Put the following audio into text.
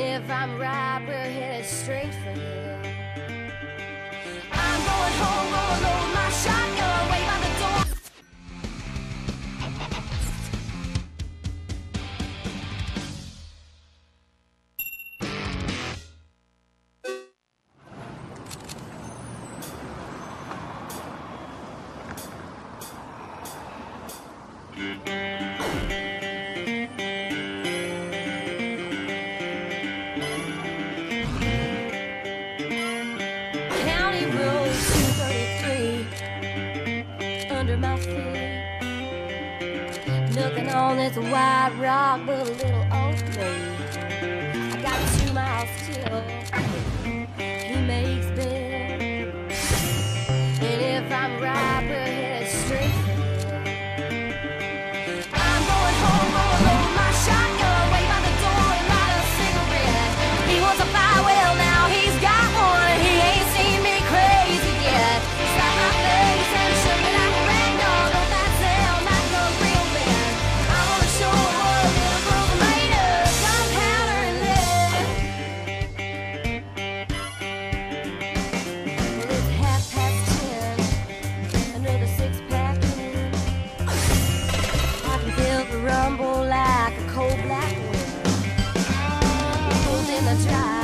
If I'm right, we're headed straight for you. I'm going home, gonna load my shotgun, wait by the door. Looking on this wide rock with a little old tree. I got 2 miles till he makes bed. And if I'm right, we're headed straight for you. I'm going home, gonna load my shotgun, wait by the door and light a cigarette. He wants a fire, well now he's got one. He ain't seen me crazy yet. Slap my face and shook it out. Rumble like a cold black wind. Pulled in the drive.